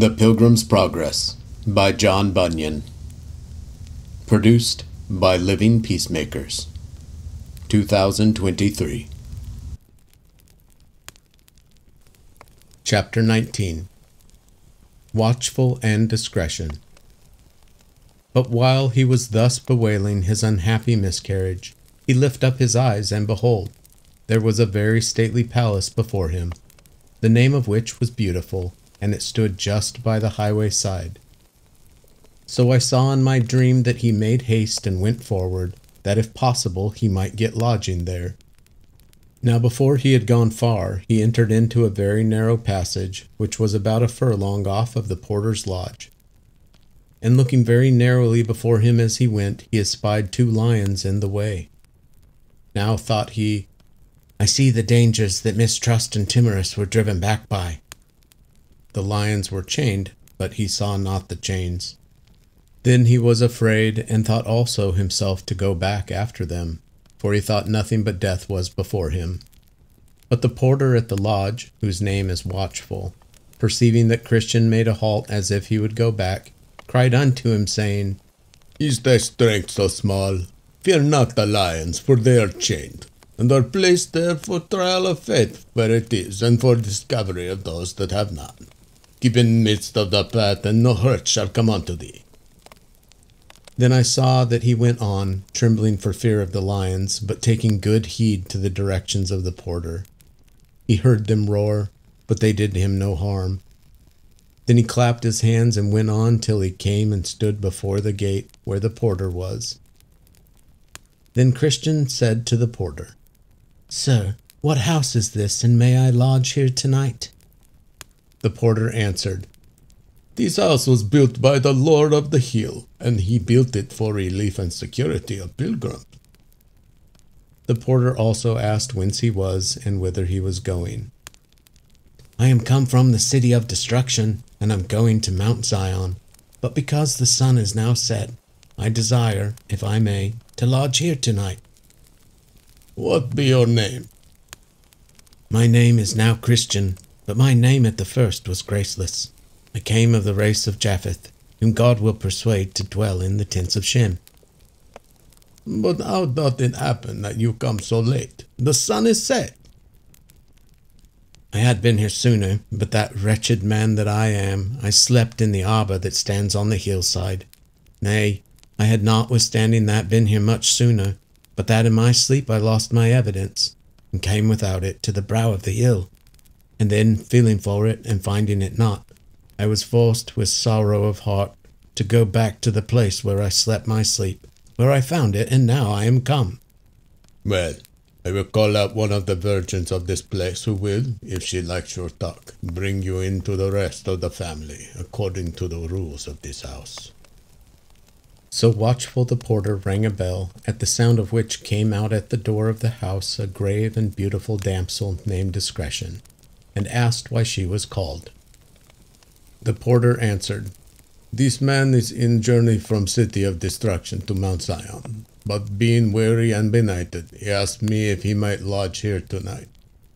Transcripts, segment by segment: The Pilgrim's Progress by John Bunyan. Produced by Living Peacemakers. 2023. Chapter 19. Watchful and Discretion. But while he was thus bewailing his unhappy miscarriage, he lifted up his eyes, and behold, there was a very stately palace before him, the name of which was Beautiful, and it stood just by the highway side. So I saw in my dream that he made haste and went forward, that if possible he might get lodging there. Now before he had gone far, he entered into a very narrow passage, which was about a furlong off of the porter's lodge. And looking very narrowly before him as he went, he espied two lions in the way. Now thought he, I see the dangers that mistrust and timorous were driven back by. The lions were chained, but he saw not the chains. Then he was afraid, and thought also himself to go back after them, for he thought nothing but death was before him. But the porter at the lodge, whose name is Watchful, perceiving that Christian made a halt as if he would go back, cried unto him, saying, Is thy strength so small? Fear not the lions, for they are chained, and are placed there for trial of faith where it is, and for discovery of those that have not. Keep in midst of the path, and no hurt shall come unto thee. Then I saw that he went on, trembling for fear of the lions, but taking good heed to the directions of the porter. He heard them roar, but they did him no harm. Then he clapped his hands and went on till he came and stood before the gate where the porter was. Then Christian said to the porter, Sir, what house is this, and may I lodge here tonight? The porter answered, This house was built by the Lord of the Hill, and he built it for relief and security of pilgrims. The porter also asked whence he was and whither he was going. I am come from the city of destruction, and am going to Mount Zion. But because the sun is now set, I desire, if I may, to lodge here tonight. What be your name? My name is now Christian. But my name at the first was Graceless. I came of the race of Japheth, whom God will persuade to dwell in the tents of Shem. But how doth it happen that you come so late? The sun is set. I had been here sooner, but that wretched man that I am, I slept in the arbor that stands on the hillside. Nay, I had notwithstanding that been here much sooner, but that in my sleep I lost my evidence, and came without it to the brow of the hill. And then, feeling for it and finding it not, I was forced with sorrow of heart to go back to the place where I slept my sleep, where I found it, and now I am come. Well, I will call out one of the virgins of this place who will, if she likes your talk, bring you into the rest of the family, according to the rules of this house. So Watchful the porter rang a bell, at the sound of which came out at the door of the house a grave and beautiful damsel named Discretion, and asked why she was called. The porter answered, This man is in journey from city of destruction to Mount Zion, but being weary and benighted, he asked me if he might lodge here tonight.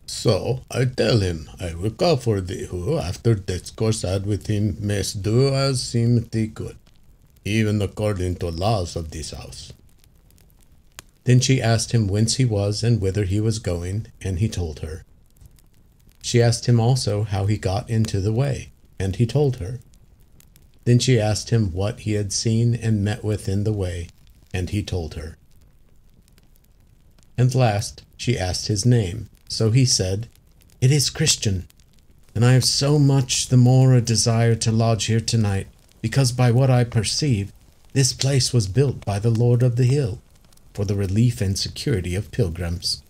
So I tell him, I will call for thee, who, after discourse had with him, mayst do as seemeth thee good, even according to laws of this house. Then she asked him whence he was and whither he was going, and he told her. She asked him also how he got into the way, and he told her. Then she asked him what he had seen and met with in the way, and he told her. And last, she asked his name, so he said, It is Christian, and I have so much the more a desire to lodge here tonight, because by what I perceive, this place was built by the Lord of the Hill, for the relief and security of pilgrims.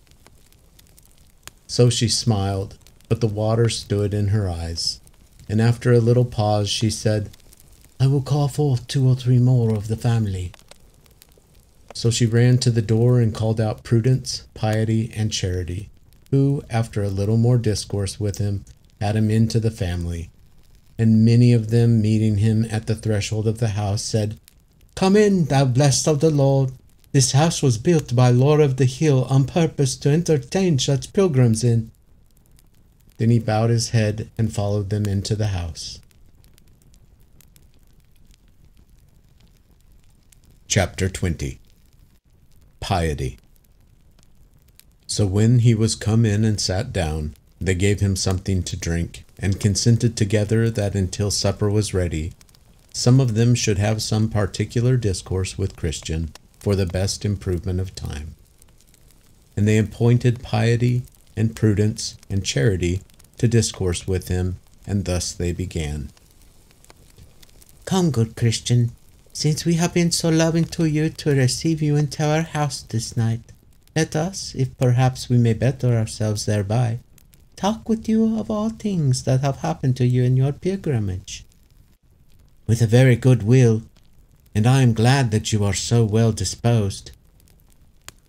So she smiled, but the water stood in her eyes, and after a little pause she said, I will call forth 2 or 3 more of the family. So she ran to the door and called out Prudence, Piety, and Charity, who, after a little more discourse with him, had him into the family. And many of them, meeting him at the threshold of the house, said, Come in, thou blessed of the Lord. This house was built by Lord of the Hill on purpose to entertain such pilgrims in. Then he bowed his head and followed them into the house. Chapter 20. Piety. So when he was come in and sat down, they gave him something to drink, and consented together that until supper was ready, some of them should have some particular discourse with Christian for the best improvement of time. And they appointed piety and prudence and charity to discourse with him, and thus they began. Come, good Christian, since we have been so loving to you to receive you into our house this night, let us, if perhaps we may better ourselves thereby, talk with you of all things that have happened to you in your pilgrimage. With a very good will, and I am glad that you are so well disposed.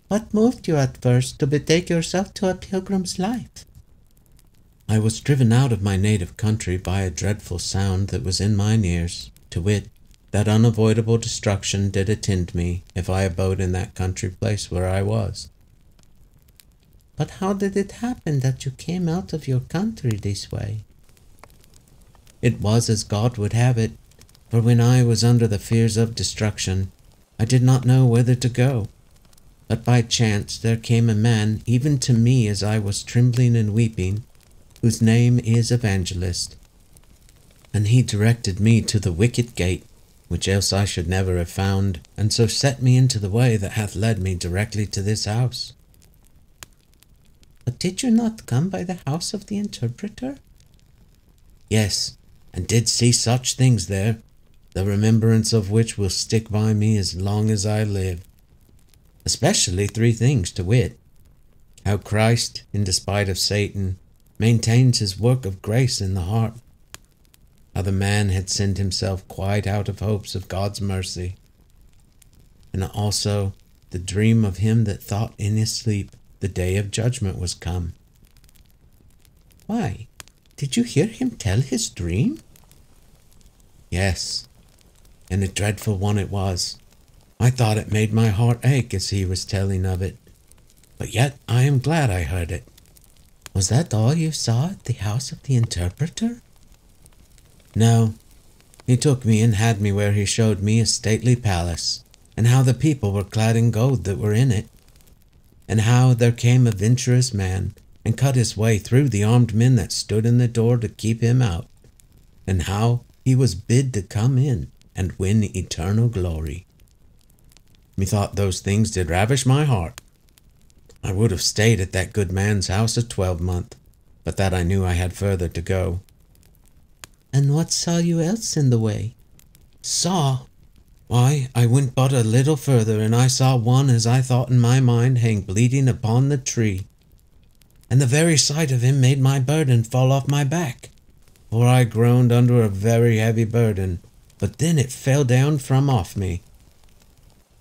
What moved you at first to betake yourself to a pilgrim's life? I was driven out of my native country by a dreadful sound that was in mine ears, to wit, that unavoidable destruction did attend me if I abode in that country place where I was. But how did it happen that you came out of your country this way? It was as God would have it, for when I was under the fears of destruction, I did not know whither to go. But by chance there came a man, even to me as I was trembling and weeping, whose name is Evangelist. And he directed me to the wicked gate, which else I should never have found, and so set me into the way that hath led me directly to this house. But did you not come by the house of the interpreter? Yes, and did see such things there, the remembrance of which will stick by me as long as I live. Especially three things, to wit, how Christ, in despite of Satan, maintains his work of grace in the heart, how the man had sent himself quite out of hopes of God's mercy, and also the dream of him that thought in his sleep the day of judgment was come. Why, did you hear him tell his dream? Yes, and a dreadful one it was. I thought it made my heart ache as he was telling of it, but yet I am glad I heard it. Was that all you saw at the house of the interpreter? No, he took me and had me where he showed me a stately palace, and how the people were clad in gold that were in it, and how there came a venturous man, and cut his way through the armed men that stood in the door to keep him out, and how he was bid to come in and win eternal glory. Methought those things did ravish my heart. I would have stayed at that good man's house a 12 month, but that I knew I had further to go. And what saw you else in the way? Saw? Why, I went but a little further, and I saw one, as I thought in my mind, hang bleeding upon the tree. And the very sight of him made my burden fall off my back, for I groaned under a very heavy burden, but then it fell down from off me.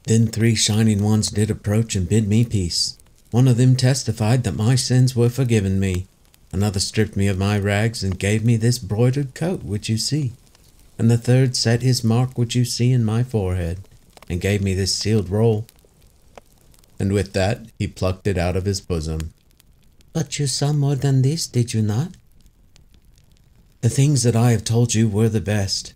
Then three shining ones did approach and bid me peace. One of them testified that my sins were forgiven me. Another stripped me of my rags and gave me this broidered coat which you see. And the third set his mark which you see in my forehead, and gave me this sealed roll. And with that he plucked it out of his bosom. But you saw more than this, did you not? The things that I have told you were the best.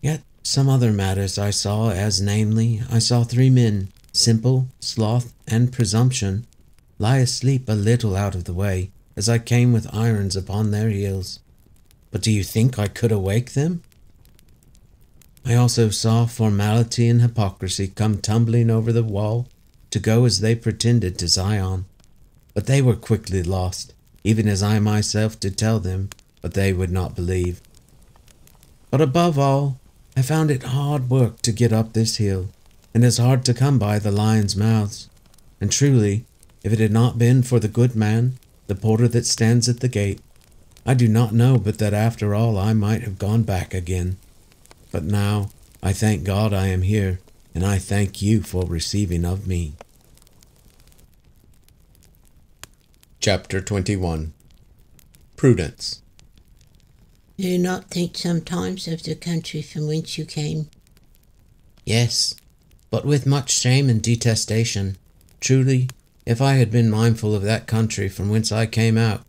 Yet some other matters I saw, as namely, I saw three men, simple, sloth, and presumption, lie asleep a little out of the way, as I came with irons upon their heels. But do you think I could awake them? I also saw formality and hypocrisy come tumbling over the wall to go as they pretended to Zion. But they were quickly lost, even as I myself did tell them, but they would not believe. But above all, I found it hard work to get up this hill, and as hard to come by the lions' mouths. And truly, if it had not been for the good man, the porter that stands at the gate, I do not know but that after all I might have gone back again. But now I thank God I am here, and I thank you for receiving of me. Chapter 21. Prudence. Do you not think sometimes of the country from whence you came? Yes, but with much shame and detestation. Truly, if I had been mindful of that country from whence I came out,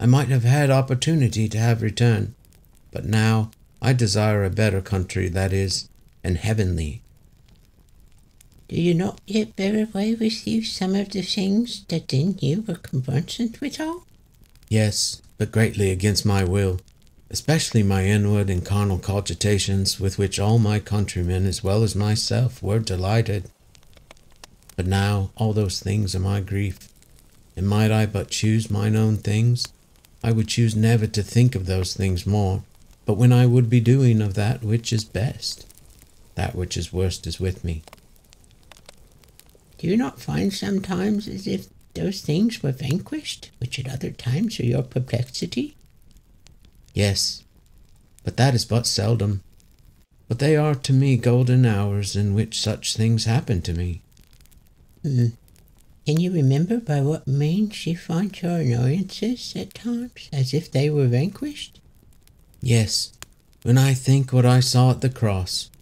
I might have had opportunity to have returned. But now I desire a better country, that is, an heavenly. Do you not yet bear away with you some of the things that in you were conversant withal? Yes, but greatly against my will, especially my inward and carnal cogitations, with which all my countrymen as well as myself were delighted. But now all those things are my grief, and might I but choose mine own things, I would choose never to think of those things more, but when I would be doing of that which is best, that which is worst is with me. Do you not find sometimes as if those things were vanquished, which at other times are your perplexity? Yes, but that is but seldom. But they are to me golden hours in which such things happen to me. Can you remember by what means you find your annoyances at times, as if they were vanquished? Yes, when I think what I saw at the cross,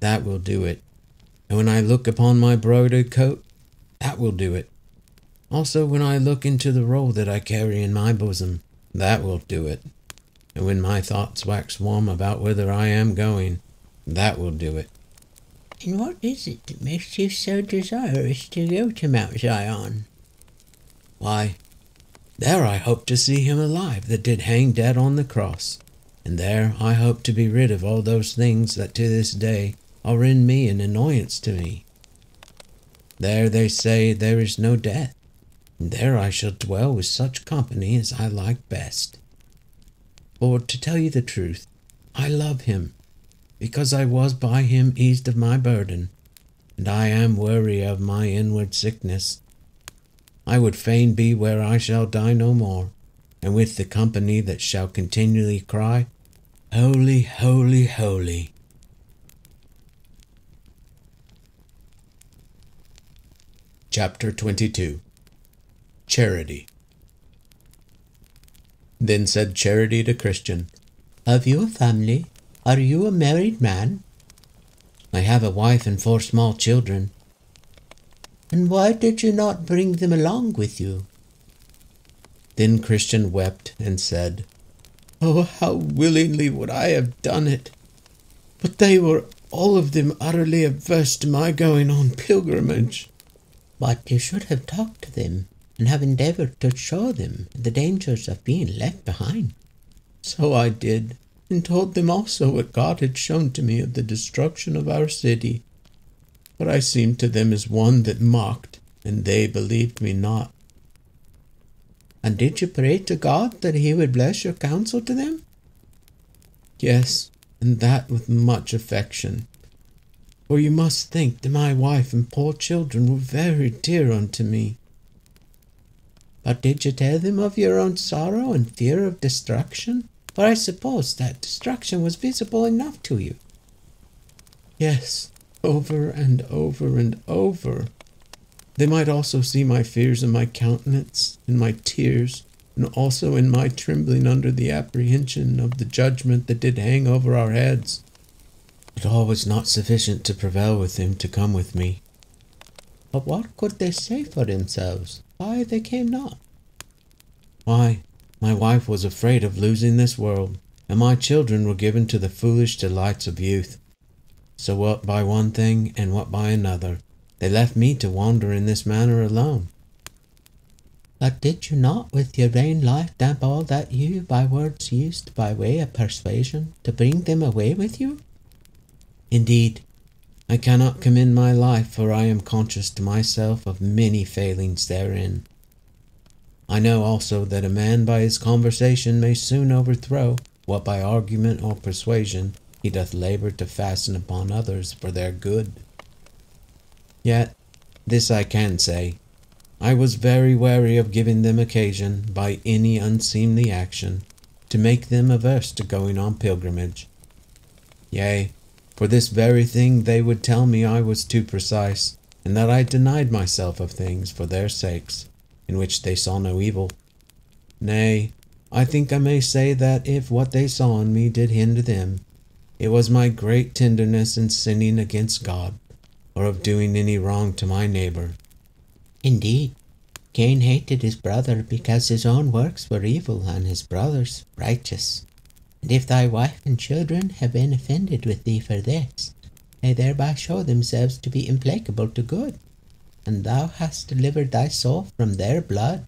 that will do it. And when I look upon my broidered coat, that will do it. Also when I look into the roll that I carry in my bosom, that will do it. And when my thoughts wax warm about whither I am going, that will do it. And what is it that makes you so desirous to go to Mount Zion? Why, there I hope to see him alive that did hang dead on the cross, and there I hope to be rid of all those things that to this day are in me an annoyance to me. There they say there is no death, and there I shall dwell with such company as I like best. For, to tell you the truth, I love him, because I was by him eased of my burden, and I am weary of my inward sickness. I would fain be where I shall die no more, and with the company that shall continually cry, Holy, holy, holy. Chapter 22. Charity. Then said Charity to Christian, Have you a family? Are you a married man? I have a wife and 4 small children. And why did you not bring them along with you? Then Christian wept and said, Oh, how willingly would I have done it! But they were all of them utterly averse to my going on pilgrimage. But you should have talked to them, and have endeavoured to show them the dangers of being left behind. So I did, and told them also what God had shown to me of the destruction of our city. But I seemed to them as one that mocked, and they believed me not. And did you pray to God that he would bless your counsel to them? Yes, and that with much affection. For you must think that my wife and 4 children were very dear unto me. But did you tell them of your own sorrow and fear of destruction? For I suppose that destruction was visible enough to you. Yes, over and over and over. They might also see my fears in my countenance, in my tears, and also in my trembling under the apprehension of the judgment that did hang over our heads. But all was not sufficient to prevail with them to come with me. But what could they say for themselves? Why they came not? Why, my wife was afraid of losing this world, and my children were given to the foolish delights of youth. So what by one thing, and what by another, they left me to wander in this manner alone. But did you not with your vain life damp all that you by words used by way of persuasion to bring them away with you? Indeed, I cannot commend my life, for I am conscious to myself of many failings therein. I know also that a man by his conversation may soon overthrow what by argument or persuasion he doth labour to fasten upon others for their good. Yet, this I can say, I was very wary of giving them occasion, by any unseemly action, to make them averse to going on pilgrimage. Yea, for this very thing they would tell me I was too precise, and that I denied myself of things for their sakes, in which they saw no evil. Nay, I think I may say that if what they saw in me did hinder them, it was my great tenderness in sinning against God, or of doing any wrong to my neighbour. Indeed, Cain hated his brother because his own works were evil and his brother's righteous. And if thy wife and children have been offended with thee for this, may thereby show themselves to be implacable to good, and thou hast delivered thy soul from their blood,